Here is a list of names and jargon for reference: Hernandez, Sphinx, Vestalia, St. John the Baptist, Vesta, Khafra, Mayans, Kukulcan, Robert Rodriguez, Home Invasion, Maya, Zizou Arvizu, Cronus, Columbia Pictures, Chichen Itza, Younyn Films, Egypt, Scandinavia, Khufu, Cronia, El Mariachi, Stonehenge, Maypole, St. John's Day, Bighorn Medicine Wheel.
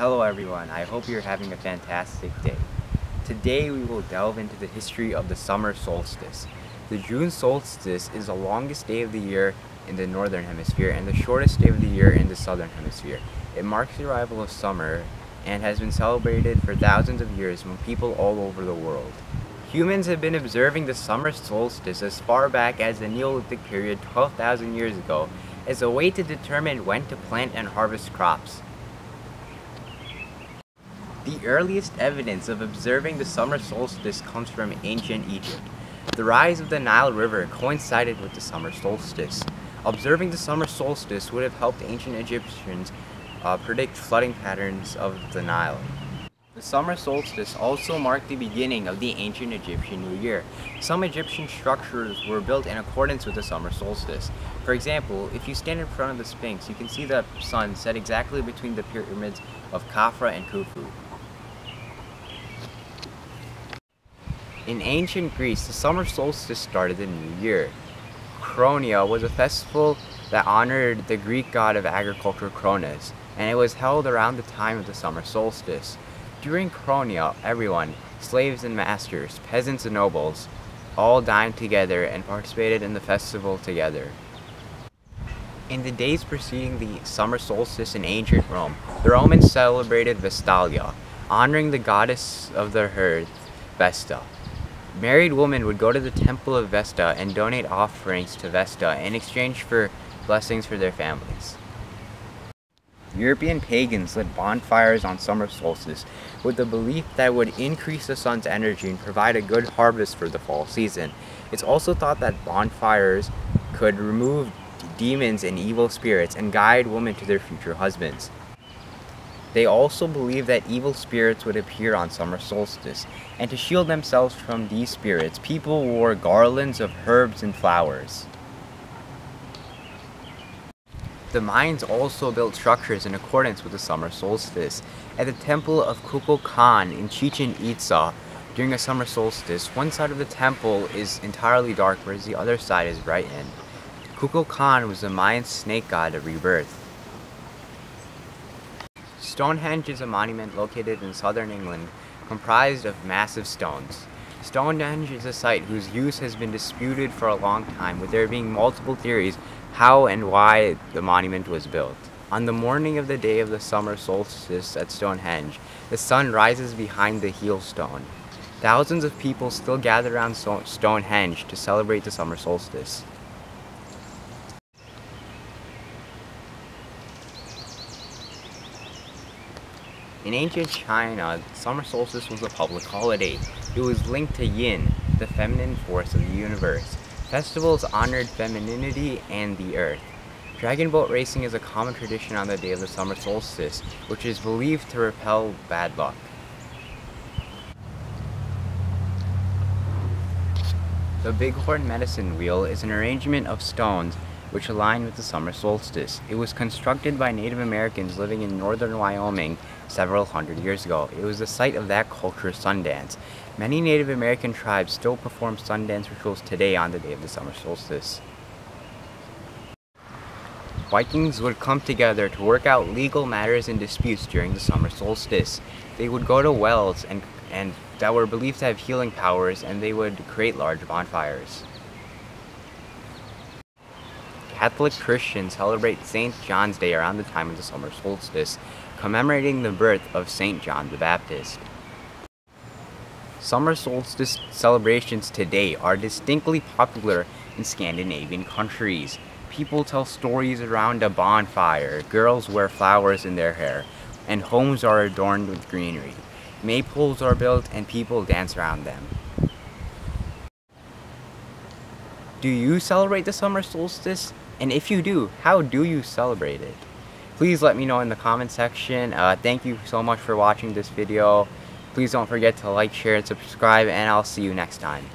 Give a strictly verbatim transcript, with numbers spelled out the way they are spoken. Hello everyone, I hope you're having a fantastic day. Today we will delve into the history of the summer solstice. The June solstice is the longest day of the year in the northern hemisphere and the shortest day of the year in the southern hemisphere. It marks the arrival of summer and has been celebrated for thousands of years by people all over the world. Humans have been observing the summer solstice as far back as the Neolithic period twelve thousand years ago as a way to determine when to plant and harvest crops. The earliest evidence of observing the summer solstice comes from ancient Egypt. The rise of the Nile River coincided with the summer solstice. Observing the summer solstice would have helped ancient Egyptians uh, predict flooding patterns of the Nile. The summer solstice also marked the beginning of the ancient Egyptian New Year. Some Egyptian structures were built in accordance with the summer solstice. For example, if you stand in front of the Sphinx, you can see the sun set exactly between the pyramids of Khafra and Khufu. In ancient Greece, the summer solstice started the new year. Cronia was a festival that honored the Greek god of agriculture Cronus, and it was held around the time of the summer solstice. During Cronia, everyone, slaves and masters, peasants and nobles, all dined together and participated in the festival together. In the days preceding the summer solstice in ancient Rome, the Romans celebrated Vestalia, honoring the goddess of the earth, Vesta. Married women would go to the temple of Vesta and donate offerings to Vesta in exchange for blessings for their families. European pagans lit bonfires on summer solstice with the belief that it would increase the sun's energy and provide a good harvest for the fall season. It's also thought that bonfires could remove demons and evil spirits and guide women to their future husbands. They also believed that evil spirits would appear on summer solstice, and to shield themselves from these spirits, people wore garlands of herbs and flowers. The Mayans also built structures in accordance with the summer solstice. At the temple of Kukulcan in Chichen Itza, during the summer solstice, one side of the temple is entirely dark, whereas the other side is brightened. Kukulcan was the Mayan snake god of rebirth. Stonehenge is a monument located in southern England, comprised of massive stones. Stonehenge is a site whose use has been disputed for a long time, with there being multiple theories how and why the monument was built. On the morning of the day of the summer solstice at Stonehenge, the sun rises behind the heel stone. Thousands of people still gather around Stonehenge to celebrate the summer solstice. In ancient China, the summer solstice was a public holiday. It was linked to yin, the feminine force of the universe. Festivals honored femininity and the earth. Dragon boat racing is a common tradition on the day of the summer solstice, which is believed to repel bad luck. The Bighorn Medicine Wheel is an arrangement of stones which align with the summer solstice. It was constructed by Native Americans living in northern Wyoming several hundred years ago. It was the site of that culture's Sundance. Many Native American tribes still perform Sundance rituals today on the day of the summer solstice. Vikings would come together to work out legal matters and disputes during the summer solstice. They would go to wells and, and that were believed to have healing powers, and they would create large bonfires. Catholic Christians celebrate Saint John's Day around the time of the summer solstice, commemorating the birth of Saint John the Baptist. Summer solstice celebrations today are distinctly popular in Scandinavian countries. People tell stories around a bonfire, girls wear flowers in their hair, and homes are adorned with greenery. Maypoles are built and people dance around them. Do you celebrate the summer solstice? And if you do, how do you celebrate it? Please let me know in the comment section. Uh, thank you so much for watching this video. Please don't forget to like, share, and subscribe, and I'll see you next time.